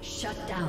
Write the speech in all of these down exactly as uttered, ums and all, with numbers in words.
Shut down.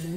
Blue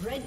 Red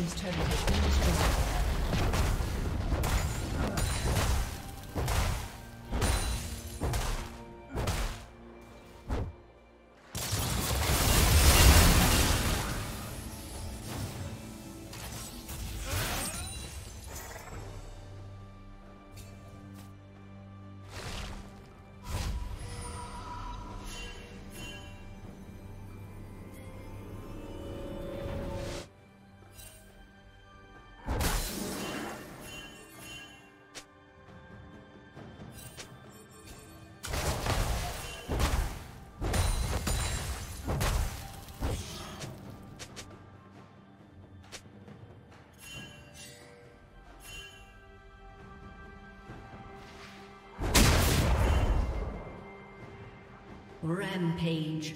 team's turret has been destroyed. Rampage.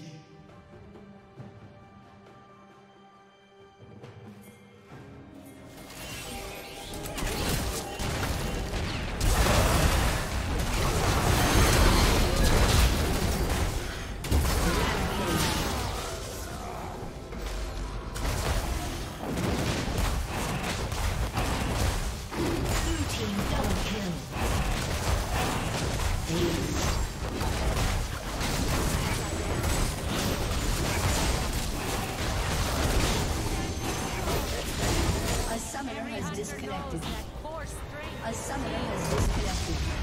Disconnected. A summoner has disconnected.